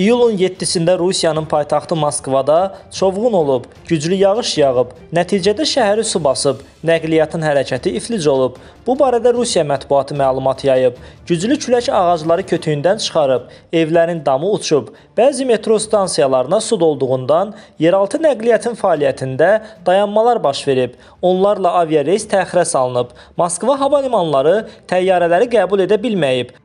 İyulun 7-sində Rusiyanın paytaxtı Moskvada çovğun olub, güclü yağış yağıb, nəticədə şəhəri su basıb, nəqliyyatın hərəkəti iflic olub. Bu barədə Rusiya mətbuatı məlumat yayıb. Güclü külək ağacları kötüyündən çıxarıb, evlərin damı uçub, bəzi metro stansiyalarına su dolduğundan yeraltı nəqliyyatın fəaliyyətində dayanmalar baş verib, onlarla aviareys təxirə salınıb. Moskva hava limanları təyyarələri qəbul edə bilməyib,